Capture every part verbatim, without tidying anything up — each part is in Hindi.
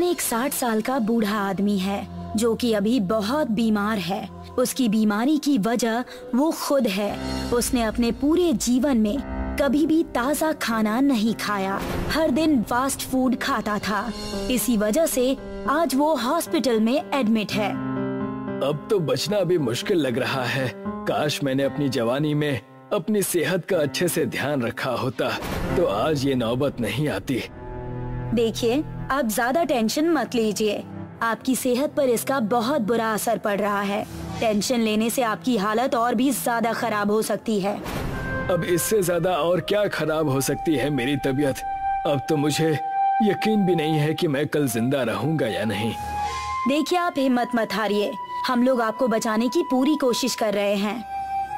जीवन एक साठ साल का बूढ़ा आदमी है जो कि अभी बहुत बीमार है। उसकी बीमारी की वजह वो खुद है। उसने अपने पूरे जीवन में कभी भी ताज़ा खाना नहीं खाया, हर दिन फास्ट फूड खाता था। इसी वजह से आज वो हॉस्पिटल में एडमिट है। अब तो बचना भी मुश्किल लग रहा है। काश मैंने अपनी जवानी में अपनी सेहत का अच्छे से ध्यान रखा होता तो आज ये नौबत नहीं आती। देखिए, आप ज्यादा टेंशन मत लीजिए, आपकी सेहत पर इसका बहुत बुरा असर पड़ रहा है। टेंशन लेने से आपकी हालत और भी ज्यादा खराब हो सकती है। अब इससे ज्यादा और क्या खराब हो सकती है मेरी तबीयत। अब तो मुझे यकीन भी नहीं है कि मैं कल जिंदा रहूंगा या नहीं। देखिए, आप हिम्मत मत हारिए, हम लोग आपको बचाने की पूरी कोशिश कर रहे हैं।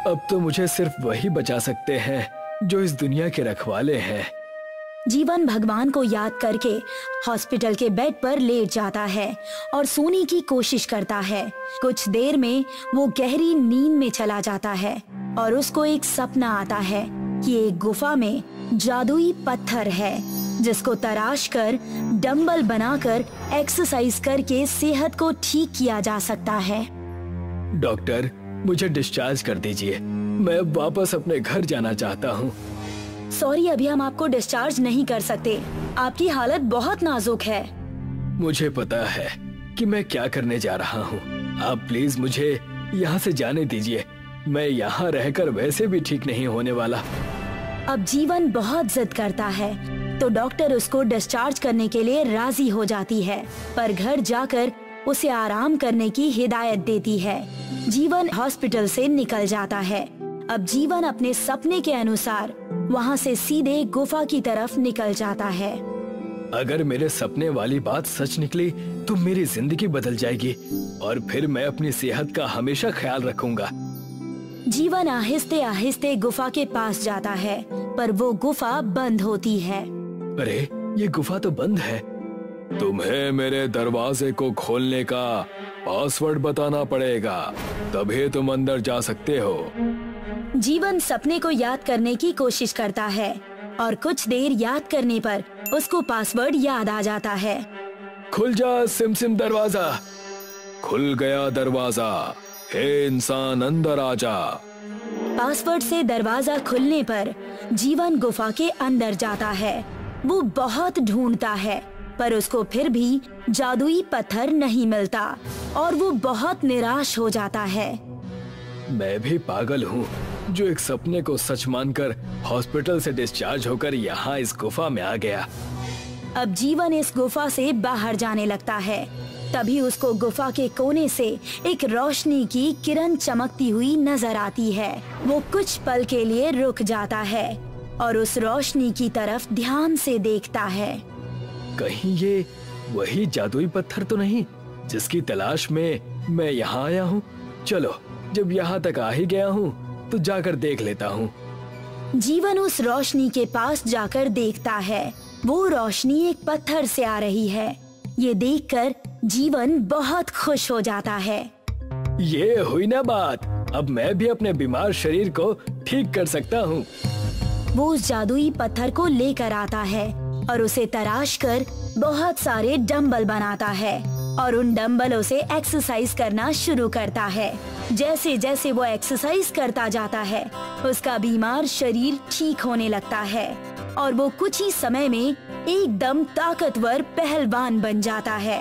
अब तो मुझे सिर्फ वही बचा सकते हैं जो इस दुनिया के रखवाले हैं। जीवन भगवान को याद करके हॉस्पिटल के बेड पर लेट जाता है और सोने की कोशिश करता है। कुछ देर में वो गहरी नींद में चला जाता है और उसको एक सपना आता है कि एक गुफा में जादुई पत्थर है जिसको तराश कर डंबल बनाकर एक्सरसाइज करके सेहत को ठीक किया जा सकता है। डॉक्टर, मुझे डिस्चार्ज कर दीजिए, मैं वापस अपने घर जाना चाहता हूँ। सॉरी, अभी हम आपको डिस्चार्ज नहीं कर सकते, आपकी हालत बहुत नाजुक है। मुझे पता है कि मैं क्या करने जा रहा हूँ। आप प्लीज मुझे यहाँ से जाने दीजिए, मैं यहाँ रहकर वैसे भी ठीक नहीं होने वाला। अब जीवन बहुत जिद करता है तो डॉक्टर उसको डिस्चार्ज करने के लिए राजी हो जाती है, पर घर जाकर उसे आराम करने की हिदायत देती है। जीवन हॉस्पिटल से निकल जाता है। अब जीवन अपने सपने के अनुसार वहाँ से सीधे गुफा की तरफ निकल जाता है। अगर मेरे सपने वाली बात सच निकली तो मेरी जिंदगी बदल जाएगी और फिर मैं अपनी सेहत का हमेशा ख्याल रखूंगा। जीवन आहिस्ते आहिस्ते गुफा के पास जाता है पर वो गुफा बंद होती है। अरे, ये गुफा तो बंद है। तुम्हें मेरे दरवाजे को खोलने का पासवर्ड बताना पड़ेगा, तभी तुम अंदर जा सकते हो। जीवन सपने को याद करने की कोशिश करता है और कुछ देर याद करने पर उसको पासवर्ड याद आ जाता है। खुल जा सिम सिम दरवाजा, खुल गया दरवाजा, हे इंसान अंदर आ जा। पासवर्ड से दरवाजा खुलने पर जीवन गुफा के अंदर जाता है। वो बहुत ढूंढता है पर उसको फिर भी जादुई पत्थर नहीं मिलता और वो बहुत निराश हो जाता है। मैं भी पागल हूँ जो एक सपने को सच मानकर हॉस्पिटल से डिस्चार्ज होकर यहाँ इस गुफा में आ गया। अब जीवन इस गुफा से बाहर जाने लगता है। तभी उसको गुफा के कोने से एक रोशनी की किरण चमकती हुई नजर आती है। वो कुछ पल के लिए रुक जाता है और उस रोशनी की तरफ ध्यान से देखता है। कहीं ये वही जादुई पत्थर तो नहीं जिसकी तलाश में मैं यहाँ आया हूँ। चलो, जब यहाँ तक आ ही गया हूँ तो जाकर देख लेता हूँ। जीवन उस रोशनी के पास जाकर देखता है। वो रोशनी एक पत्थर से आ रही है। ये देखकर जीवन बहुत खुश हो जाता है। ये हुई ना बात, अब मैं भी अपने बीमार शरीर को ठीक कर सकता हूँ। वो उस जादुई पत्थर को लेकर आता है और उसे तराश कर बहुत सारे डंबल बनाता है और उन डंबलों से एक्सरसाइज करना शुरू करता है। जैसे जैसे वो एक्सरसाइज करता जाता है उसका बीमार शरीर ठीक होने लगता है और वो कुछ ही समय में एकदम ताकतवर पहलवान बन जाता है।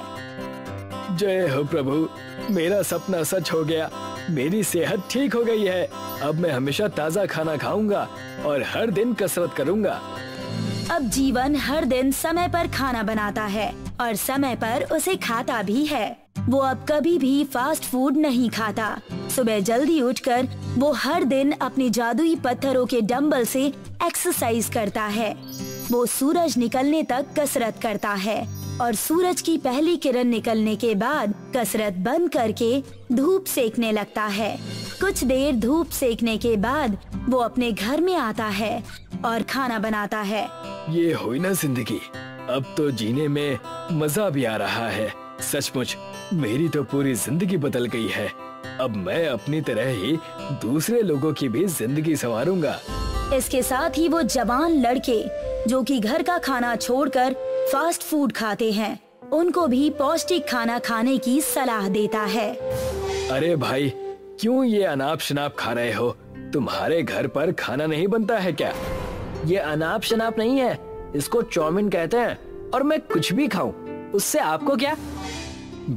जय हो प्रभु, मेरा सपना सच हो गया, मेरी सेहत ठीक हो गई है। अब मैं हमेशा ताज़ा खाना खाऊंगा और हर दिन कसरत करूंगा। अब जीवन हर दिन समय पर खाना बनाता है और समय पर उसे खाता भी है। वो अब कभी भी फास्ट फूड नहीं खाता। सुबह जल्दी उठकर वो हर दिन अपने जादुई पत्थरों के डंबल से एक्सरसाइज करता है। वो सूरज निकलने तक कसरत करता है और सूरज की पहली किरण निकलने के बाद कसरत बंद करके धूप सेकने लगता है। कुछ देर धूप सेकने के बाद वो अपने घर में आता है और खाना बनाता है। ये हुई ना जिंदगी, अब तो जीने में मजा भी आ रहा है। सचमुच मेरी तो पूरी जिंदगी बदल गई है। अब मैं अपनी तरह ही दूसरे लोगों की भी जिंदगी संवारूंगा। इसके साथ ही वो जवान लड़के जो कि घर का खाना छोड़कर फास्ट फूड खाते हैं उनको भी पौष्टिक खाना खाने की सलाह देता है। अरे भाई, क्यों ये अनाप शनाप खा रहे हो? तुम्हारे घर पर खाना नहीं बनता है क्या? ये अनाप शनाप नहीं है, इसको चौमिन कहते हैं। और मैं कुछ भी खाऊं, उससे आपको क्या?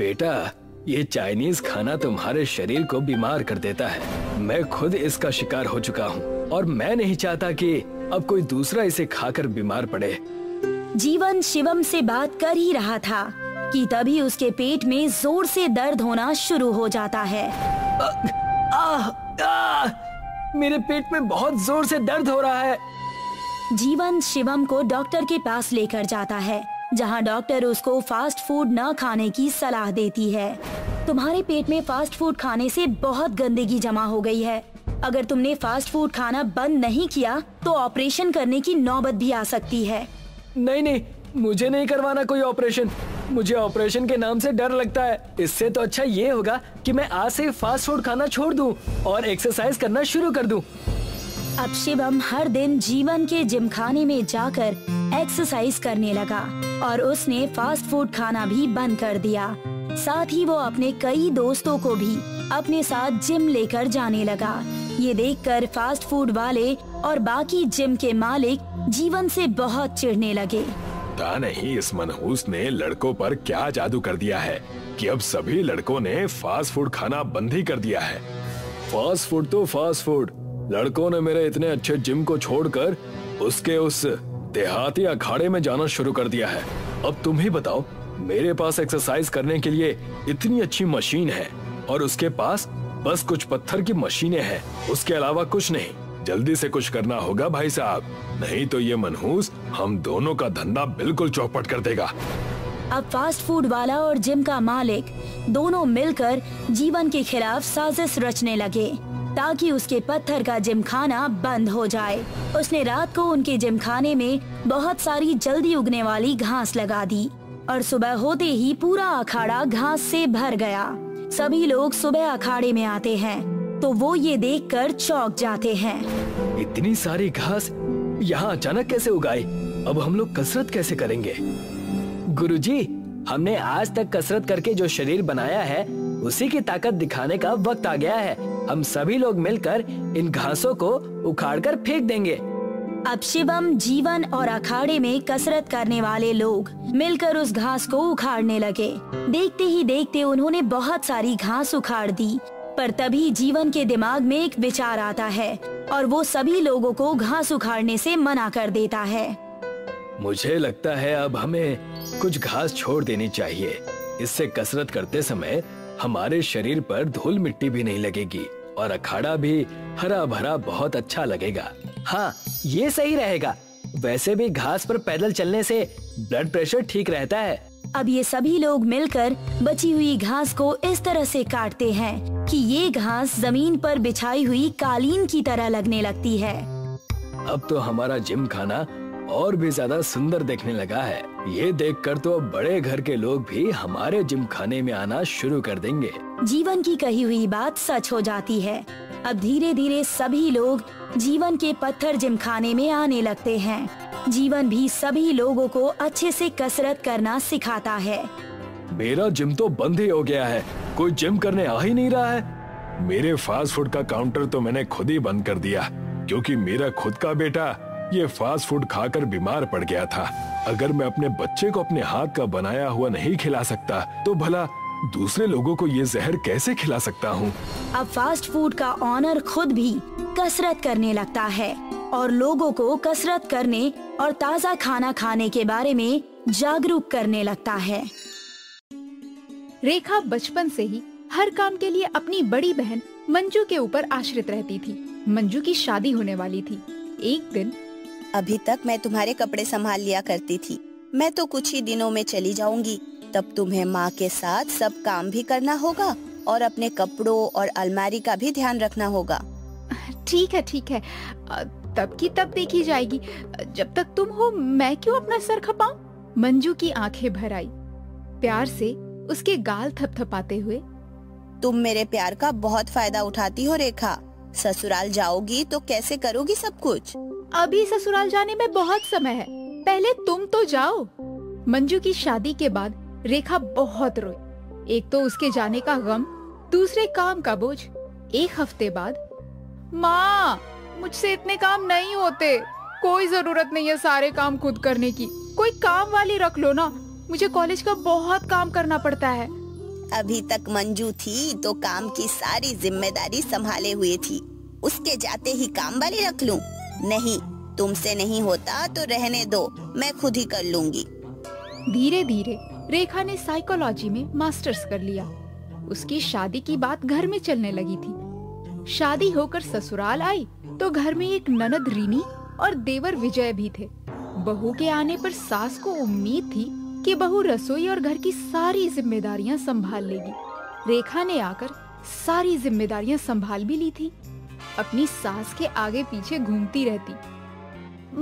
बेटा, ये चाइनीज खाना तुम्हारे शरीर को बीमार कर देता है। मैं खुद इसका शिकार हो चुका हूँ और मैं नहीं चाहता कि अब कोई दूसरा इसे खाकर बीमार पड़े। जीवन शिवम से बात कर ही रहा था कि तभी उसके पेट में जोर से दर्द होना शुरू हो जाता है। आ, आ, आ, मेरे पेट में बहुत जोर से दर्द हो रहा है। जीवन शिवम को डॉक्टर के पास लेकर जाता है, जहां डॉक्टर उसको फास्ट फूड न खाने की सलाह देती है। तुम्हारे पेट में फास्ट फूड खाने से बहुत गंदगी जमा हो गई है। अगर तुमने फास्ट फूड खाना बंद नहीं किया तो ऑपरेशन करने की नौबत भी आ सकती है। नहीं नहीं, मुझे नहीं करवाना कोई ऑपरेशन। मुझे ऑपरेशन के नाम से डर लगता है। इससे तो अच्छा ये होगा कि मैं आज से फास्ट फूड खाना छोड़ दूं और एक्सरसाइज करना शुरू कर दूं। अब शिवम हर दिन जीवन के जिम खाने में जाकर एक्सरसाइज करने लगा और उसने फास्ट फूड खाना भी बंद कर दिया। साथ ही वो अपने कई दोस्तों को भी अपने साथ जिम लेकर जाने लगा। ये देखकर फास्ट फूड वाले और बाकी जिम के मालिक जीवन से बहुत चिढ़ने लगे। पता नहीं इस मनहूस ने लड़कों पर क्या जादू कर दिया है कि अब सभी लड़कों ने फास्ट फूड खाना बंद ही कर दिया है। फास्ट फूड तो फास्ट फूड, लड़कों ने मेरे इतने अच्छे जिम को छोड़कर उसके उस देहाती अखाड़े में जाना शुरू कर दिया है। अब तुम ही बताओ, मेरे पास एक्सरसाइज करने के लिए इतनी अच्छी मशीन है और उसके पास बस कुछ पत्थर की मशीनें हैं, उसके अलावा कुछ नहीं। जल्दी से कुछ करना होगा भाई साहब, नहीं तो ये मनहूस हम दोनों का धंधा बिल्कुल चौपट कर देगा। अब फास्ट फूड वाला और जिम का मालिक दोनों मिलकर जीवन के खिलाफ साजिश रचने लगे ताकि उसके पत्थर का जिम खाना बंद हो जाए। उसने रात को उनके जिम खाने में बहुत सारी जल्दी उगने वाली घास लगा दी और सुबह होते ही पूरा अखाड़ा घास से भर गया। सभी लोग सुबह अखाड़े में आते हैं तो वो ये देखकर चौंक जाते हैं। इतनी सारी घास यहाँ अचानक कैसे उगाई? अब हम लोग कसरत कैसे करेंगे? गुरुजी, हमने आज तक कसरत करके जो शरीर बनाया है उसी की ताकत दिखाने का वक्त आ गया है। हम सभी लोग मिलकर इन घासों को उखाड़कर फेंक देंगे। अब शिवम, जीवन और अखाड़े में कसरत करने वाले लोग मिलकर उस घास को उखाड़ने लगे। देखते ही देखते उन्होंने बहुत सारी घास उखाड़ दी, पर तभी जीवन के दिमाग में एक विचार आता है और वो सभी लोगों को घास उखाड़ने से मना कर देता है। मुझे लगता है अब हमें कुछ घास छोड़ देनी चाहिए, इससे कसरत करते समय हमारे शरीर पर धूल मिट्टी भी नहीं लगेगी और अखाड़ा भी हरा भरा बहुत अच्छा लगेगा। हाँ, ये सही रहेगा। वैसे भी घास पर पैदल चलने से ब्लड प्रेशर ठीक रहता है। अब ये सभी लोग मिलकर बची हुई घास को इस तरह से काटते हैं कि ये घास जमीन पर बिछाई हुई कालीन की तरह लगने लगती है। अब तो हमारा जिम खाना और भी ज्यादा सुंदर देखने लगा है। ये देखकर तो अब बड़े घर के लोग भी हमारे जिम खाने में आना शुरू कर देंगे। जीवन की कही हुई बात सच हो जाती है। अब धीरे धीरे सभी लोग जीवन के पत्थर जिम खाने में आने लगते हैं। जीवन भी सभी लोगों को अच्छे से कसरत करना सिखाता है। मेरा जिम तो बंद ही हो गया है, कोई जिम करने आ ही नहीं रहा है। मेरे फास्ट फूड का काउंटर तो मैंने खुद ही बंद कर दिया क्योंकि मेरा खुद का बेटा ये फास्ट फूड खाकर बीमार पड़ गया था। अगर मैं अपने बच्चे को अपने हाथ का बनाया हुआ नहीं खिला सकता तो भला दूसरे लोगों को ये जहर कैसे खिला सकता हूँ। अब फास्ट फूड का ऑनर खुद भी कसरत करने लगता है और लोगों को कसरत करने और ताज़ा खाना खाने के बारे में जागरूक करने लगता है। रेखा बचपन से ही हर काम के लिए अपनी बड़ी बहन मंजू के ऊपर आश्रित रहती थी। मंजू की शादी होने वाली थी। एक दिन, अभी तक मैं तुम्हारे कपड़े संभाल लिया करती थी, मैं तो कुछ ही दिनों में चली जाऊंगी, तब तुम्हें माँ के साथ सब काम भी करना होगा और अपने कपड़ों और अलमारी का भी ध्यान रखना होगा। ठीक है ठीक है, तब की तब देखी जाएगी। जब तक तुम हो मैं क्यों अपना सर खपाऊं? मंजू की आंखें भर आई। प्यार से उसके गाल थपथपाते हुए, तुम मेरे प्यार का बहुत फायदा उठाती हो रेखा। ससुराल जाओगी तो कैसे करोगी सब कुछ? अभी ससुराल जाने में बहुत समय है, पहले तुम तो जाओ। मंजू की शादी के बाद रेखा बहुत रोई। एक तो उसके जाने का गम, दूसरे काम का बोझ। एक हफ्ते बाद, माँ मुझसे इतने काम नहीं होते, कोई जरूरत नहीं है सारे काम खुद करने की, कोई काम वाली रख लो ना, मुझे कॉलेज का बहुत काम करना पड़ता है। अभी तक मंजू थी तो काम की सारी जिम्मेदारी संभाले हुए थी, उसके जाते ही काम वाली रख लूं? नहीं, तुमसे नहीं होता तो रहने दो, मैं खुद ही कर लूंगी। धीरे धीरे रेखा ने साइकोलॉजी में मास्टर्स कर लिया। उसकी शादी की बात घर में चलने लगी थी। शादी होकर ससुराल आई तो घर में एक ननद रीनी और देवर विजय भी थे। बहू के आने पर सास को उम्मीद थी कि बहू रसोई और घर की सारी जिम्मेदारियां संभाल लेगी। रेखा ने आकर सारी जिम्मेदारियां संभाल भी ली थी। अपनी सास के आगे पीछे घूमती रहती।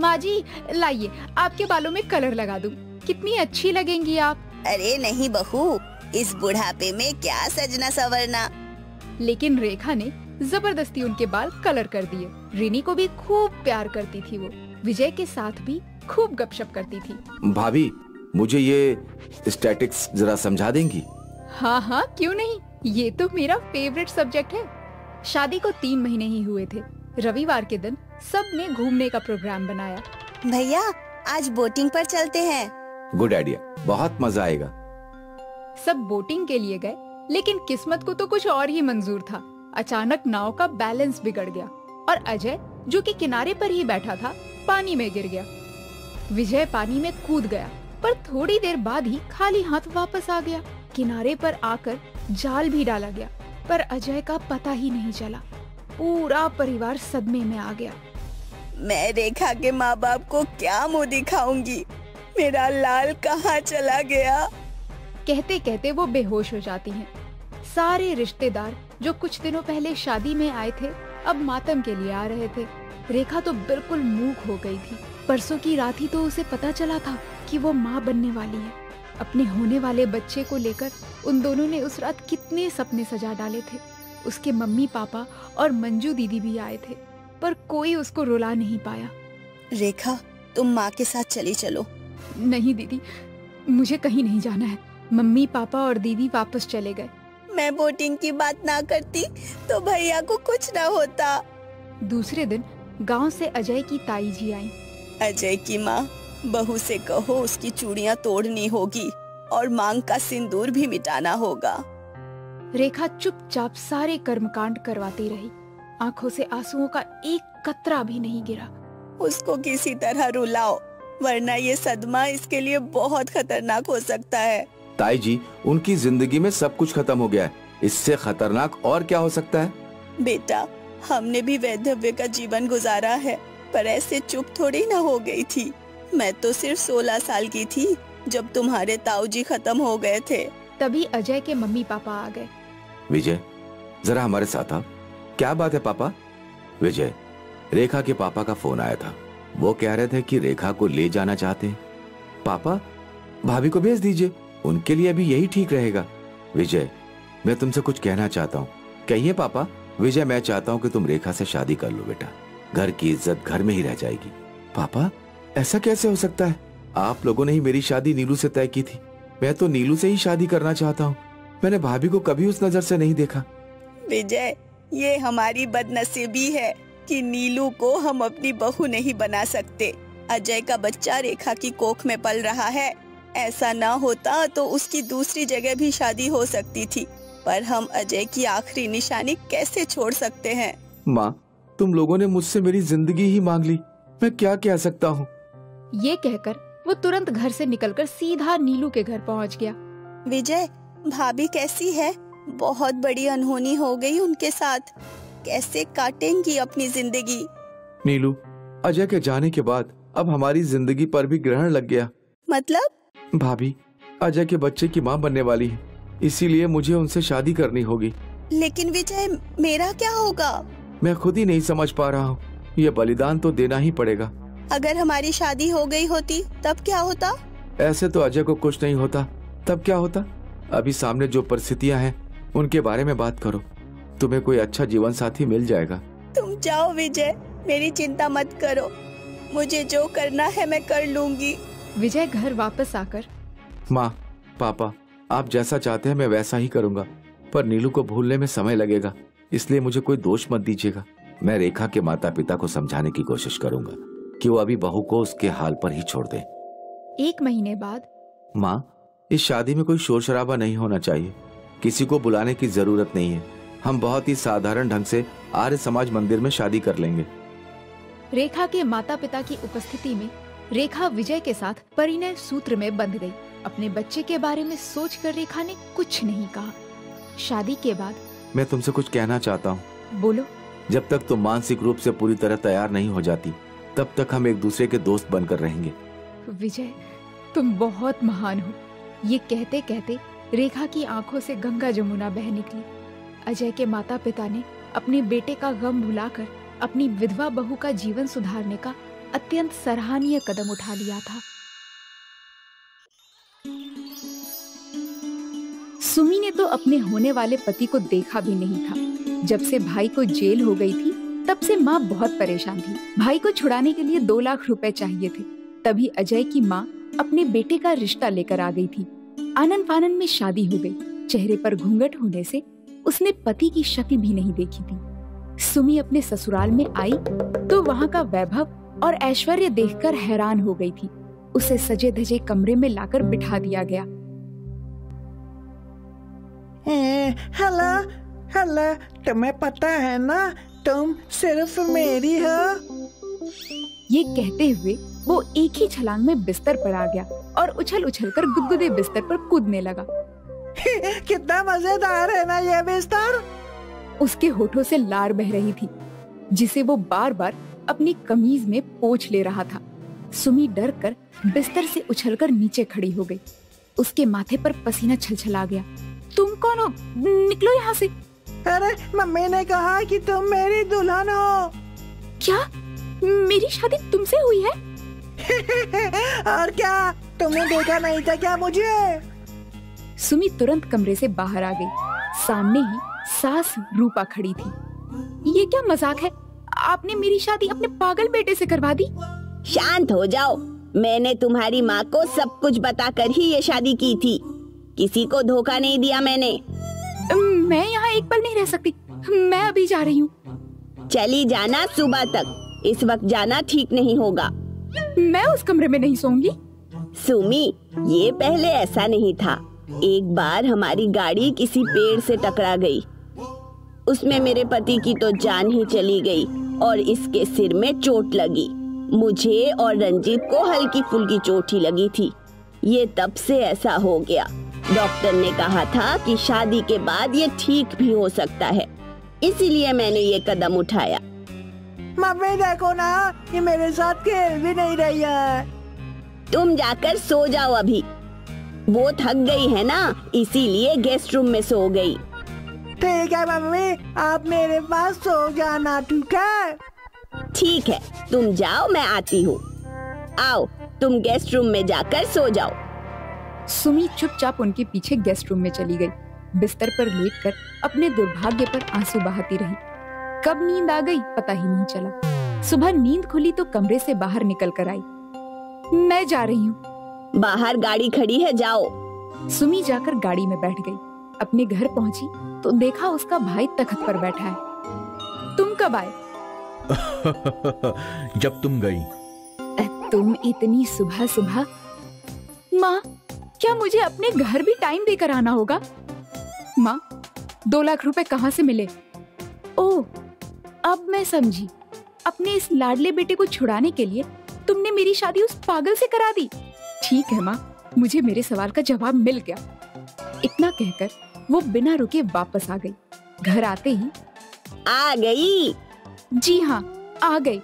माँ जी लाइए, आपके बालों में कलर लगा दूं, कितनी अच्छी लगेंगी आप। अरे नहीं बहू, इस बुढ़ापे में क्या सजना सवरना। लेकिन रेखा ने जबरदस्ती उनके बाल कलर कर दिए। रिनी को भी खूब प्यार करती थी वो, विजय के साथ भी खूब गपशप करती थी। भाभी मुझे ये स्टैटिक्स जरा समझा देंगी? हाँ हाँ क्यों नहीं, ये तो मेरा फेवरेट सब्जेक्ट है। शादी को तीन महीने ही हुए थे। रविवार के दिन सब ने घूमने का प्रोग्राम बनाया। भैया आज बोटिंग पर चलते हैं। गुड आइडिया, बहुत मजा आएगा। सब बोटिंग के लिए गए, लेकिन किस्मत को तो कुछ और ही मंजूर था। अचानक नाव का बैलेंस बिगड़ गया और अजय जो कि किनारे पर ही बैठा था पानी में गिर गया। विजय पानी में कूद गया पर थोड़ी देर बाद ही खाली हाथ वापस आ गया। किनारे पर आकर जाल भी डाला गया पर अजय का पता ही नहीं चला। पूरा परिवार सदमे में आ गया। मैं रेखा के माँ बाप को क्या मुंह दिखाऊंगी, मेरा लाल कहाँ चला गया। कहते कहते वो बेहोश हो जाती हैं। सारे रिश्तेदार जो कुछ दिनों पहले शादी में आए थे अब मातम के लिए आ रहे थे। रेखा तो बिल्कुल मूक हो गई थी। परसों की रात ही तो उसे पता चला था कि वो माँ बनने वाली है। अपने होने वाले बच्चे को लेकर उन दोनों ने उस रात कितने सपने सजा डाले थे। उसके मम्मी पापा और मंजू दीदी भी आए थे पर कोई उसको रुला नहीं पाया। रेखा तुम माँ के साथ चली चलो। नहीं दीदी, मुझे कहीं नहीं जाना है। मम्मी पापा और दीदी वापस चले गए। मैं बोटिंग की बात ना करती तो भैया को कुछ ना होता। दूसरे दिन गांव से अजय की ताई जी आई। अजय की माँ, बहू से कहो उसकी चूड़ियाँ तोड़नी होगी और मांग का सिंदूर भी मिटाना होगा। रेखा चुपचाप सारे कर्मकांड करवाती रही। आंखों से आंसुओं का एक कतरा भी नहीं गिरा। उसको किसी तरह रुलाओ वरना ये सदमा इसके लिए बहुत खतरनाक हो सकता है। ताई जी, उनकी जिंदगी में सब कुछ खत्म हो गया है, इससे खतरनाक और क्या हो सकता है। बेटा हमने भी वैधव्य का जीवन गुजारा है पर ऐसे चुप थोड़ी ना हो गई थी। मैं तो सिर्फ सोलह साल की थी जब तुम्हारे ताऊजी खत्म हो गए थे। तभी अजय के मम्मी पापा आ गए। विजय जरा हमारे साथ आओ। क्या बात है पापा? विजय, रेखा के पापा का फोन आया था, वो कह रहे थे कि रेखा को ले जाना चाहते हैं। पापा भाभी को भेज दीजिए, उनके लिए अभी यही ठीक रहेगा। विजय मैं तुमसे कुछ कहना चाहता हूँ। कहिए पापा। विजय मैं चाहता हूँ कि तुम रेखा से शादी कर लो बेटा, घर की इज्जत घर में ही रह जाएगी। पापा ऐसा कैसे हो सकता है, आप लोगों ने ही मेरी शादी नीलू से तय की थी। मैं तो नीलू से ही शादी करना चाहता हूँ, मैंने भाभी को कभी उस नजर से नहीं देखा। विजय ये हमारी बदनसीबी है कि नीलू को हम अपनी बहू नहीं बना सकते। अजय का बच्चा रेखा की कोख में पल रहा है, ऐसा ना होता तो उसकी दूसरी जगह भी शादी हो सकती थी पर हम अजय की आखिरी निशानी कैसे छोड़ सकते हैं। माँ तुम लोगों ने मुझसे मेरी जिंदगी ही मांग ली, मैं क्या कह सकता हूँ। ये कहकर वो तुरंत घर से निकलकर सीधा नीलू के घर पहुँच गया। विजय भाभी कैसी है? बहुत बड़ी अनहोनी हो गई उनके साथ, कैसे काटेंगी अपनी जिंदगी। नीलू, अजय के जाने के बाद अब हमारी जिंदगी पर भी ग्रहण लग गया। मतलब? भाभी अजय के बच्चे की माँ बनने वाली है, इसीलिए मुझे उनसे शादी करनी होगी। लेकिन विजय मेरा क्या होगा? मैं खुद ही नहीं समझ पा रहा हूँ, ये बलिदान तो देना ही पड़ेगा। अगर हमारी शादी हो गई होती तब क्या होता? ऐसे तो अजय को कुछ नहीं होता, तब क्या होता। अभी सामने जो परिस्थितियाँ हैं उनके बारे में बात करो, तुम्हें कोई अच्छा जीवन साथी मिल जाएगा। तुम जाओ विजय, मेरी चिंता मत करो, मुझे जो करना है मैं कर लूँगी। विजय घर वापस आकर, माँ पापा, आप जैसा चाहते हैं मैं वैसा ही करूंगा, पर नीलू को भूलने में समय लगेगा, इसलिए मुझे कोई दोष मत दीजिएगा। मैं रेखा के माता पिता को समझाने की कोशिश करूंगा कि वो अभी बहू को उसके हाल पर ही छोड़ दे। एक महीने बाद। माँ, इस शादी में कोई शोर शराबा नहीं होना चाहिए, किसी को बुलाने की जरूरत नहीं है। हम बहुत ही साधारण ढंग से आर्य समाज मंदिर में शादी कर लेंगे। रेखा के माता पिता की उपस्थिति में रेखा विजय के साथ परिणय सूत्र में बंध गई। अपने बच्चे के बारे में सोचकर रेखा ने कुछ नहीं कहा। शादी के बाद। मैं तुमसे कुछ कहना चाहता हूँ। बोलो। जब तक तुम मानसिक रूप से पूरी तरह तैयार नहीं हो जाती, तब तक हम एक दूसरे के दोस्त बनकर रहेंगे। विजय, तुम बहुत महान हो। ये कहते कहते रेखा की आंखों से गंगा जमुना बह निकली। अजय के माता पिता ने अपने बेटे का गम भुलाकर अपनी विधवा बहू का जीवन सुधारने का अत्यंत सराहनीय कदम उठा लिया था। सुमी ने तो अपने होने वाले पति को देखा भी नहीं था। जब से भाई को जेल हो गई थी, तब से माँ बहुत परेशान थी। भाई को छुड़ाने के लिए दो लाख रुपए चाहिए थे। तभी अजय की माँ अपने बेटे का रिश्ता लेकर आ गई थी। आनन फानन में शादी हो गई। चेहरे पर घूंघट होने से उसने पति की शक्ल भी नहीं देखी थी। सुमी अपने ससुराल में आई तो वहाँ का वैभव और ऐश्वर्य देखकर हैरान हो गई थी। उसे सजे धजे कमरे में लाकर बिठा दिया गया। हेलो हेलो, तुम्हें पता है ना, तुम सिर्फ मेरी हो। ये कहते हुए वो एक ही छलांग में बिस्तर पर आ गया और उछल उछल कर गुदगुदे बिस्तर पर कूदने लगा। कितना मजेदार है ना ये बिस्तर। उसके होठों से लार बह रही थी, जिसे वो बार बार अपनी कमीज में पोंछ ले रहा था। सुमी डर कर बिस्तर से उछलकर नीचे खड़ी हो गई। उसके माथे पर पसीना छलछला गया। तुम कौन हो? निकलो यहाँ से। अरे, मम्मी ने कहा कि तुम मेरी दुल्हन हो। क्या मेरी शादी तुमसे हुई है? और क्या, तुमने देखा नहीं था क्या मुझे? सुमी तुरंत कमरे से बाहर आ गई। सामने ही सास रूपा खड़ी थी। ये क्या मजाक है, आपने मेरी शादी अपने पागल बेटे से करवा दी। शांत हो जाओ, मैंने तुम्हारी माँ को सब कुछ बताकर ही ये शादी की थी। किसी को धोखा नहीं दिया मैंने। मैं यहाँ एक पल नहीं रह सकती, मैं अभी जा रही हूँ। चली जाना, सुबह तक। इस वक्त जाना ठीक नहीं होगा। मैं उस कमरे में नहीं सोऊंगी। सुमी, ये पहले ऐसा नहीं था। एक बार हमारी गाड़ी किसी पेड़ से टकरा गई। उसमें मेरे पति की तो जान ही चली गई और इसके सिर में चोट लगी। मुझे और रंजीत को हल्की फुल्की चोट ही लगी थी। ये तब से ऐसा हो गया। डॉक्टर ने कहा था कि शादी के बाद ये ठीक भी हो सकता है, इसीलिए मैंने ये कदम उठाया। मम्मी देखो ना, ये मेरे साथ खेल भी नहीं रही है। तुम जाकर सो जाओ अभी। वो थक गई है ना, इसीलिए गेस्ट रूम में सो गई। ठीक है मम्मी, आप मेरे पास सो जाना, ठीक है? ठीक है, तुम जाओ, मैं आती हूँ। आओ, तुम गेस्ट रूम में जाकर सो जाओ। सुमी चुपचाप उनके पीछे गेस्ट रूम में चली गई। बिस्तर पर लेटकर अपने दुर्भाग्य पर आंसू बहाती रही। कब नींद आ गई पता ही नहीं चला। सुबह नींद खुली तो कमरे से बाहर निकल कर आई। मैं जा रही हूँ। बाहर गाड़ी खड़ी है, जाओ। सुमी जाकर गाड़ी में बैठ गई। अपने घर पहुँची तो देखा उसका भाई तख्त पर बैठा है। तुम कब आए? जब तुम गई। तुम इतनी सुबह सुबह? माँ, क्या मुझे अपने घर भी टाइम देकर आना होगा? माँ, दो लाख रुपए कहाँ से मिले? ओह, अब मैं समझी। अपने इस लाडले बेटे को छुड़ाने के लिए तुमने मेरी शादी उस पागल से करा दी। ठीक है माँ, मुझे मेरे सवाल का जवाब मिल गया। इतना कहकर वो बिना रुके वापस आ गई। घर आते ही। आ गई? जी हाँ, आ गई।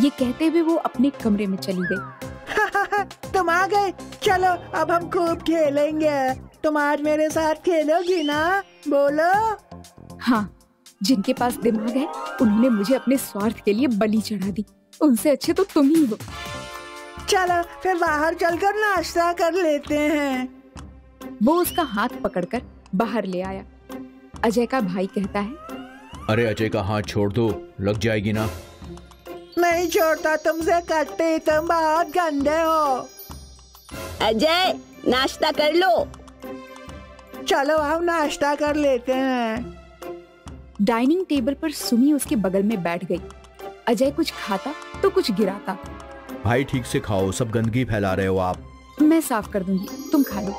ये कहते हुए वो अपने कमरे में चली गई। तुम आ गए, चलो अब हम खूब खेलेंगे। तुम आज मेरे साथ खेलोगी ना? बोलो। हाँ, जिनके पास दिमाग है उन्होंने मुझे अपने स्वार्थ के लिए बलि चढ़ा दी। उनसे अच्छे तो तुम ही हो। चलो फिर बाहर चलकर नाश्ता कर लेते हैं। वो उसका हाथ पकड़कर बाहर ले आया। अजय का भाई कहता है, अरे अजय का हाथ छोड़ दो, लग जाएगी ना। नहीं छोड़ता तुमसे, कटती। तुम बहुत गंदे हो। अजय, नाश्ता कर लो। चलो आओ नाश्ता कर लेते हैं। डाइनिंग टेबल पर सुमी उसके बगल में बैठ गई। अजय कुछ खाता तो कुछ गिराता। भाई ठीक से खाओ, सब गंदगी फैला रहे हो आप। मैं साफ कर दूंगी, तुम खा लो।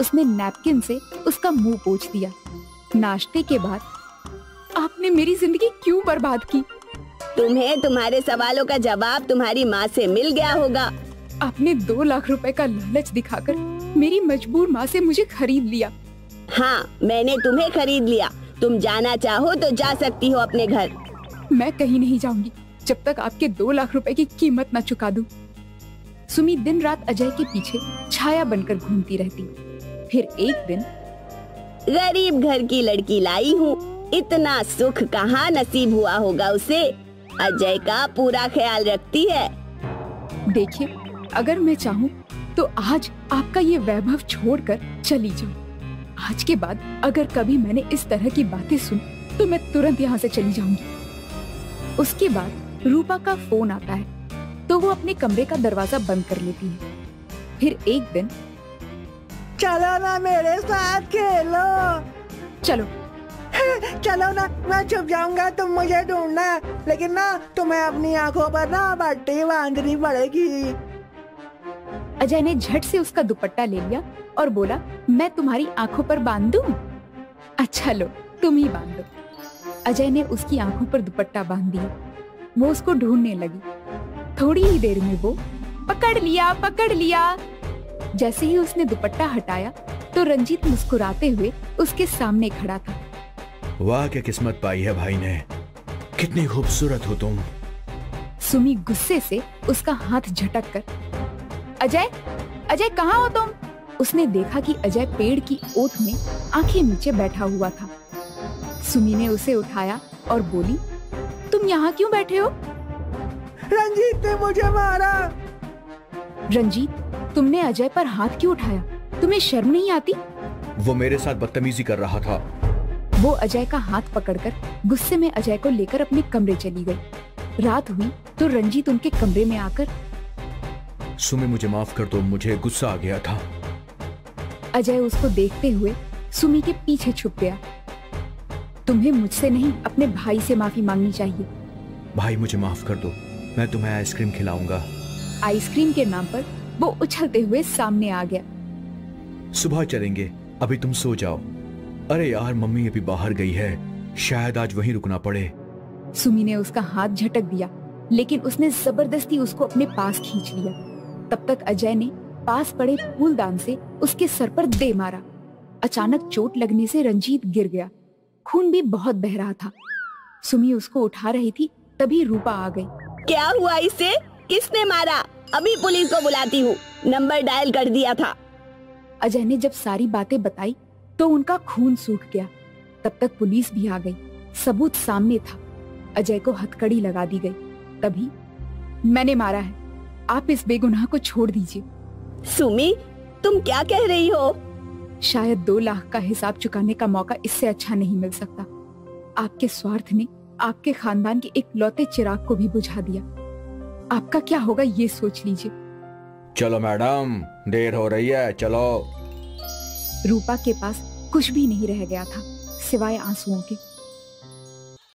उसने नैपकिन से उसका मुंह पोंछ दिया। नाश्ते के बाद आपने मेरी जिंदगी क्यों बर्बाद की? तुम्हें तुम्हारे सवालों का जवाब तुम्हारी माँ से मिल गया होगा। आपने दो लाख रुपए का लालच दिखाकर मेरी मजबूर माँ से मुझे खरीद लिया। हाँ, मैंने तुम्हें खरीद लिया। तुम जाना चाहो तो जा सकती हो अपने घर। मैं कहीं नहीं जाऊंगी जब तक आपके दो लाख रुपए की कीमत न चुका दूं। सुमी दिन रात अजय के पीछे छाया बनकर घूमती रहती। फिर एक दिन, गरीब घर की लड़की लाई हूँ, इतना सुख कहाँ नसीब हुआ होगा उसे। अजय का पूरा ख्याल रखती है। देखिए, अगर मैं चाहूँ तो आज आपका ये वैभव छोड़कर चली जाऊँ। आज के बाद अगर कभी मैंने इस तरह की बातें सुनी तो मैं तुरंत यहाँ से चली जाऊंगी। उसके बाद रूपा का फोन आता है तो वो अपने कमरे का दरवाजा बंद कर लेती है। फिर एक दिन, चलो ना मेरे साथ खेलो। चलो चलो ना, मैं छुप जाऊंगा, तुम मुझे ढूंढना, लेकिन ना तुम्हें अपनी आंखों पर ना बट्टी बांधनी पड़ेगी। अजय ने झट से उसका दुपट्टा ले लिया और बोला, मैं तुम्हारी आंखों पर बांध दूं? अच्छा लो, तुम ही बांध दो। अजय ने उसकी आंखों पर दुपट्टा बांध दिया। वो उसको ढूंढने लगी। थोड़ी ही देर में वो पकड़ लिया पकड़ लिया। जैसे ही उसने दुपट्टा हटाया तो रंजीत मुस्कुराते हुए उसके सामने खड़ा था। वाह, क्या किस्मत पाई है भाई ने, कितनी खूबसूरत हो तुम। सुमी गुस्से से उसका हाथ झटक कर, अजय अजय कहाँ हो तुम? उसने देखा कि अजय पेड़ की ओट में आंखें नीचे बैठा हुआ था। सुमी ने उसे उठाया और बोली, तुम यहाँ क्यों बैठे हो? रंजीत ने मुझे मारा। रंजीत, तुमने अजय पर हाथ क्यों उठाया? तुम्हें शर्म नहीं आती? वो मेरे साथ बदतमीजी कर रहा था। वो अजय का हाथ पकड़कर गुस्से में अजय को लेकर अपने कमरे चली गई। रात हुई तो रंजीत उनके कमरे में आकर, सुमी मुझे माफ कर दो, मुझे गुस्सा आ गया था। अजय उसको देखते हुए सुमी के पीछे छुप गया। तुम्हें मुझसे नहीं, अपने भाई से माफी मांगनी चाहिए। भाई मुझे माफ कर दो, मैं तुम्हें आइसक्रीम खिलाऊंगा। आइसक्रीम के नाम पर वो उछलते हुए सामने आ गया। सुबह चलेंगे, अभी तुम सो जाओ। अरे यार, मम्मी अभी बाहर गई है, शायद आज वहीं रुकना पड़े। सुमी ने उसका हाथ झटक दिया, लेकिन उसने जबरदस्ती उसको अपने पास खींच लिया। तब तक अजय ने पास पड़े फूलदान से उसके सर पर दे मारा। अचानक चोट लगने से रंजीत गिर गया। खून भी बहुत बह रहा था। सुमी उसको उठा रही थी, तभी रूपा आ गई। क्या हुआ इसे? किसने मारा? अभी पुलिस को बुलाती हूँ, नंबर डायल कर दिया था। अजय ने जब सारी बातें बताई तो उनका खून सूख गया। तब तक पुलिस भी आ गई। सबूत सामने था। अजय को हथकड़ी लगा दी गई। तभी, मैंने मारा है, आप इस बेगुनाह को छोड़ दीजिए। सुमी, तुम क्या कह रही हो? शायद दो लाख का हिसाब चुकाने का मौका इससे अच्छा नहीं मिल सकता। आपके स्वार्थ ने आपके खानदान के एक लौते चिराग को भी बुझा दिया। आपका क्या होगा ये सोच लीजिए। चलो मैडम, देर हो रही है, चलो। रूपा के पास कुछ भी नहीं रह गया था सिवाय आंसुओं के।